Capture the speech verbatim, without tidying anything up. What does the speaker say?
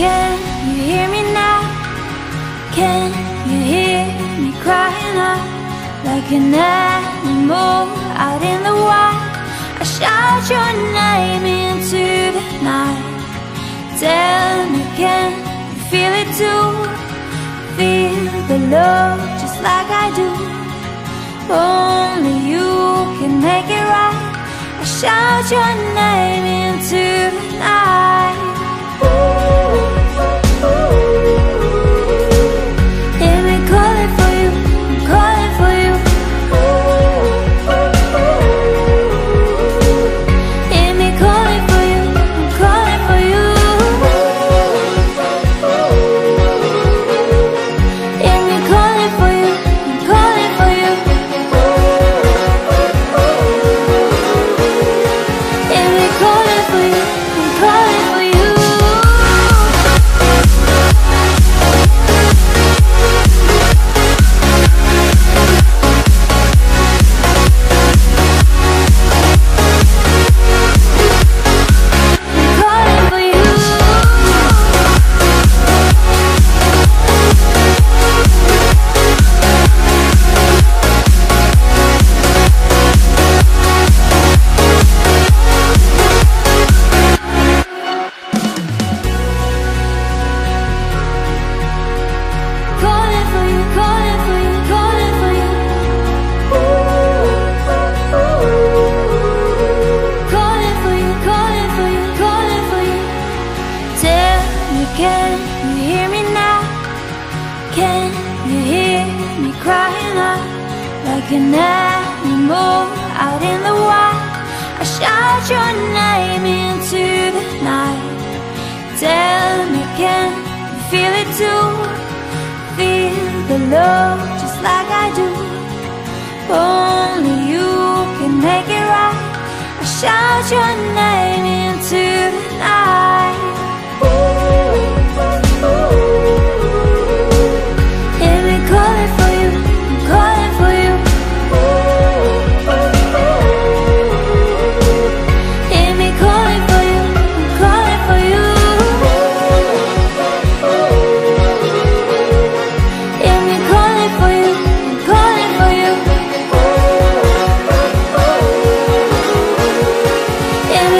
Can you hear me now? Can you hear me crying out? Like an animal out in the wild, I shout your name into the night. Tell me, can you feel it too? Feel the love just like I do. Only you can make it right. I shout your name into the night. An animal out in the wild, I shout your name into the night. Tell me, can you feel it too? Feel the love just like I do. Only you can make it right. I shout your name into the night. And we call it for you, we call it for you. And